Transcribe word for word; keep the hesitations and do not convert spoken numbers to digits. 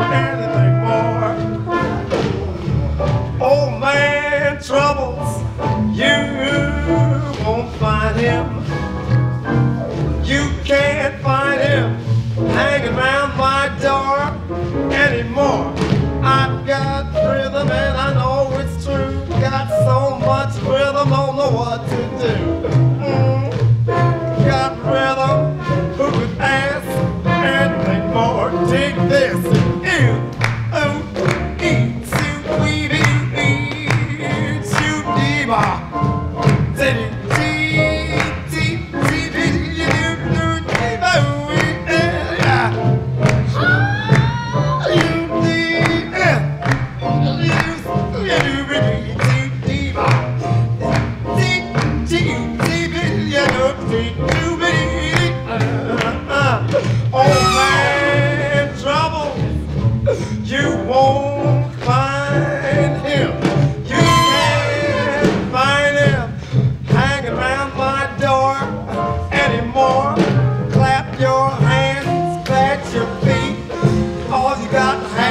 anything more. Old man Troubles, you won't find him. You can't find him hanging around my door anymore. I've got rhythm and I know it's true. Got so much rhythm, don't know what to do. Mm. Got rhythm, who could ask anything more? Dig this. Got